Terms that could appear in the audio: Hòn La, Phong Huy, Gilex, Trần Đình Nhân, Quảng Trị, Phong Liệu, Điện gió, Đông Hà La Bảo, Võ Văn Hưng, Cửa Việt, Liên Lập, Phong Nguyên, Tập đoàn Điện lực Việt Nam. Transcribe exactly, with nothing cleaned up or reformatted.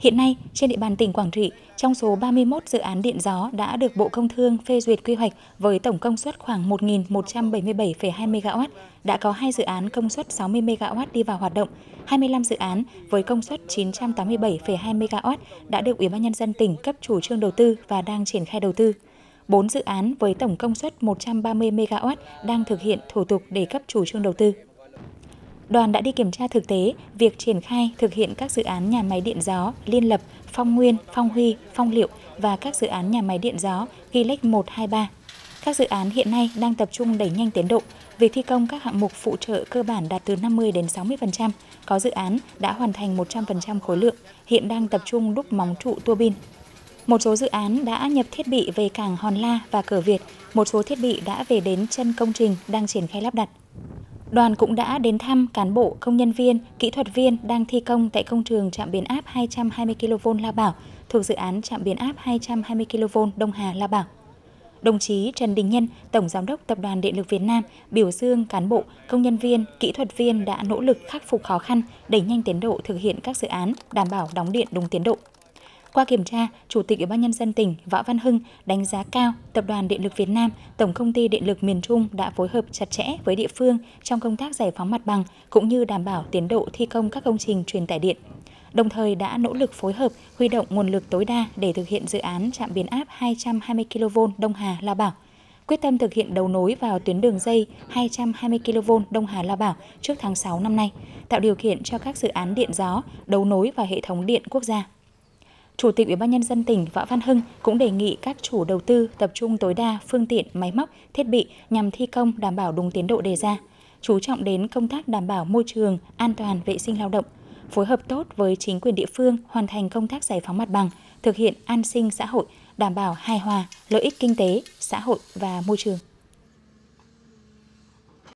Hiện nay, trên địa bàn tỉnh Quảng Trị, trong số ba mươi mốt dự án điện gió đã được Bộ Công Thương phê duyệt quy hoạch với tổng công suất khoảng một nghìn một trăm bảy mươi bảy phẩy hai mê ga oát, đã có hai dự án công suất sáu mươi mê ga oát đi vào hoạt động, hai mươi lăm dự án với công suất chín trăm tám mươi bảy phẩy hai mê ga oát đã được Ủy ban nhân dân tỉnh cấp chủ trương đầu tư và đang triển khai đầu tư. bốn dự án với tổng công suất một trăm ba mươi mê ga oát đang thực hiện thủ tục để cấp chủ trương đầu tư. Đoàn đã đi kiểm tra thực tế việc triển khai thực hiện các dự án nhà máy điện gió Liên Lập, Phong Nguyên, Phong Huy, Phong Liệu và các dự án nhà máy điện gió Gilex một, hai, ba. Các dự án hiện nay đang tập trung đẩy nhanh tiến độ, việc thi công các hạng mục phụ trợ cơ bản đạt từ năm mươi đến sáu mươi phần trăm, có dự án đã hoàn thành một trăm phần trăm khối lượng, hiện đang tập trung đúc móng trụ tua bin. Một số dự án đã nhập thiết bị về cảng Hòn La và Cửa Việt, một số thiết bị đã về đến chân công trình đang triển khai lắp đặt. Đoàn cũng đã đến thăm cán bộ, công nhân viên, kỹ thuật viên đang thi công tại công trường trạm biến áp hai trăm hai mươi ki lô vôn La Bảo thuộc dự án trạm biến áp hai trăm hai mươi ki lô vôn Đông Hà La Bảo. Đồng chí Trần Đình Nhân, Tổng Giám đốc Tập đoàn Điện lực Việt Nam, biểu dương cán bộ, công nhân viên, kỹ thuật viên đã nỗ lực khắc phục khó khăn, đẩy nhanh tiến độ thực hiện các dự án, đảm bảo đóng điện đúng tiến độ. Qua kiểm tra, Chủ tịch Ủy ban nhân dân tỉnh Võ Văn Hưng đánh giá cao Tập đoàn Điện lực Việt Nam, Tổng công ty Điện lực miền Trung đã phối hợp chặt chẽ với địa phương trong công tác giải phóng mặt bằng cũng như đảm bảo tiến độ thi công các công trình truyền tải điện. Đồng thời đã nỗ lực phối hợp, huy động nguồn lực tối đa để thực hiện dự án trạm biến áp hai trăm hai mươi ki lô vôn Đông Hà La Bảo, quyết tâm thực hiện đầu nối vào tuyến đường dây hai trăm hai mươi ki lô vôn Đông Hà La Bảo trước tháng sáu năm nay, tạo điều kiện cho các dự án điện gió đấu nối vào hệ thống điện quốc gia. Chủ tịch Ủy ban nhân dân tỉnh Võ Văn Hưng cũng đề nghị các chủ đầu tư tập trung tối đa phương tiện, máy móc, thiết bị nhằm thi công đảm bảo đúng tiến độ đề ra, chú trọng đến công tác đảm bảo môi trường, an toàn vệ sinh lao động, phối hợp tốt với chính quyền địa phương hoàn thành công tác giải phóng mặt bằng, thực hiện an sinh xã hội, đảm bảo hài hòa lợi ích kinh tế, xã hội và môi trường.